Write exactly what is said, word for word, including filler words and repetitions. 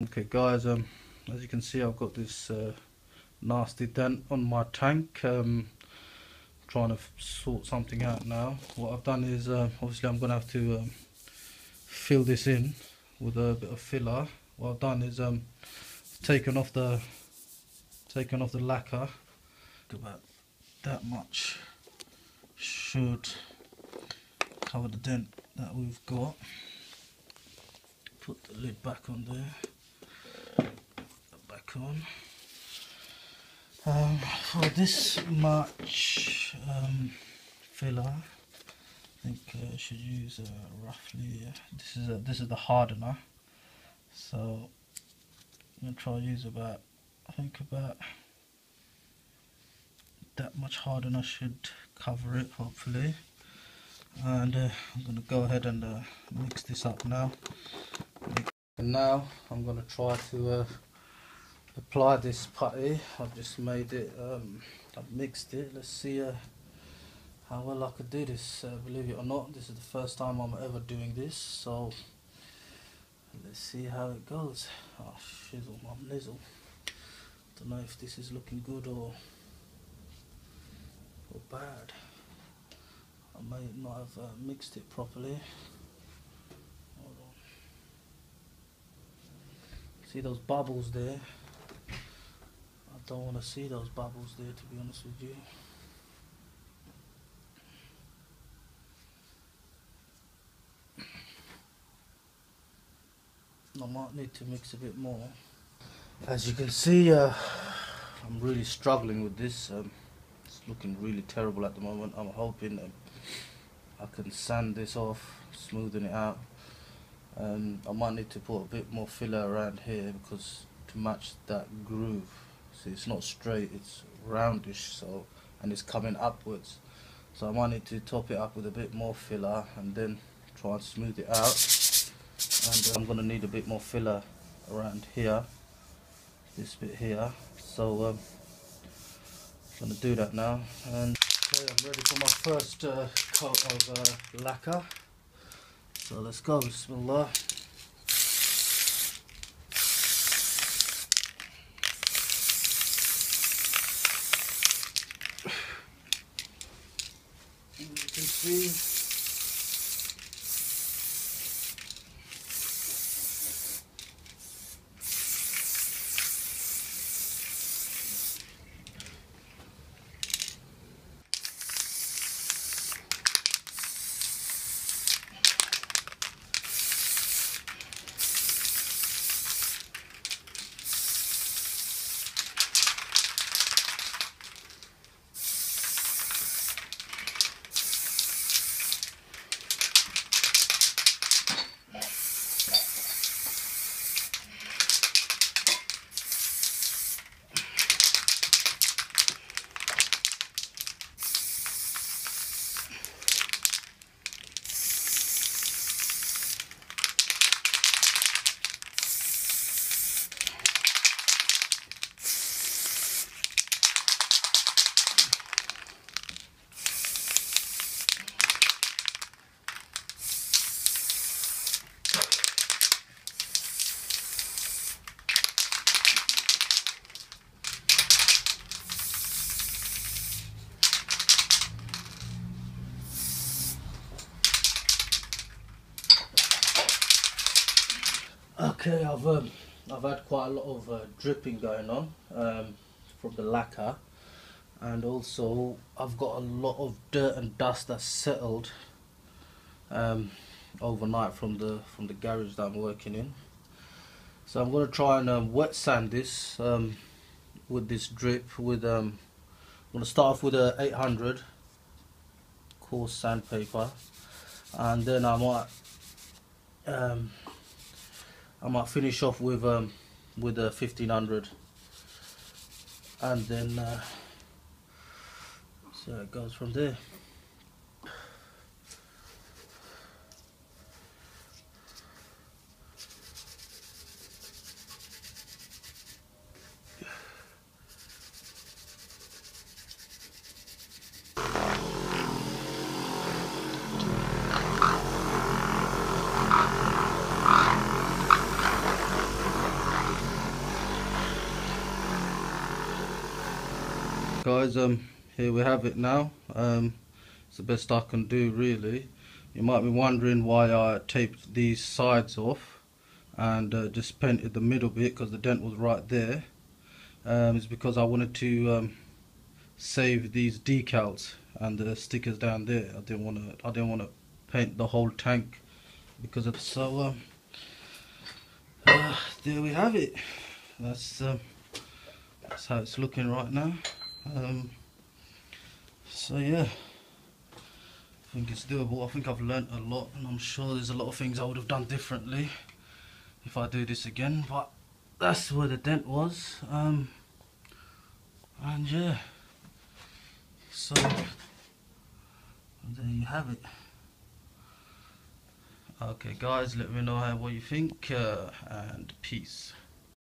Okay guys, um, as you can see I've got this uh, nasty dent on my tank. Um, trying to sort something out now. What I've done is uh, obviously I'm going to have to um, fill this in with a bit of filler. What I've done is um, taken off the taken off the lacquer. About that much should cover the dent that we've got. Put the lid back on there. on um, for this much um, filler, I think I uh, should use uh, roughly uh, this is a, this is the hardener, so I'm going to try to use about I think about that much hardener should cover it hopefully, and uh, I'm going to go ahead and uh, mix this up now. And now I'm going to try to uh, apply this putty. I've just made it, um, I've mixed it. Let's see uh, how well I could do this. Uh, believe it or not, this is the first time I'm ever doing this, so let's see how it goes. Oh, shizzle, my nizzle. Don't know if this is looking good or, or bad. I may not have uh, mixed it properly. Hold on. See those bubbles there? I don't want to see those bubbles there, to be honest with you. I might need to mix a bit more. As you can see, uh, I'm really struggling with this. Um, it's looking really terrible at the moment. I'm hoping um, I can sand this off, smoothen it out. Um, I might need to put a bit more filler around here because to match that groove. See, it's not straight, it's roundish, so, and it's coming upwards, so I might need to top it up with a bit more filler and then try and smooth it out. And uh, I'm going to need a bit more filler around here, this bit here, so um, I'm going to do that now. And okay, I'm ready for my first uh, coat of uh, lacquer, so let's go. Bismillah. See, okay, I've um, I've had quite a lot of uh, dripping going on um, from the lacquer, and also I've got a lot of dirt and dust that's settled um, overnight from the from the garage that I'm working in. So I'm going to try and um, wet sand this um, with this drip. With um, I'm going to start off with a eight hundred coarse sandpaper, and then I might. Um, I might finish off with um, with a fifteen hundred, and then uh, see how it goes from there. Guys, um, here we have it now. Um, it's the best I can do, really. You might be wondering why I taped these sides off and uh, just painted the middle bit because the dent was right there. Um, it's because I wanted to um, save these decals and the stickers down there. I didn't want to. I didn't want to paint the whole tank because of so. Um, uh, there we have it. That's um, that's how it's looking right now. Um, so yeah, I think it's doable. I think I've learnt a lot, and I'm sure there's a lot of things I would have done differently if I do this again. But that's where the dent was, um, and yeah. So there you have it. Okay, guys, let me know what you think, uh, and peace.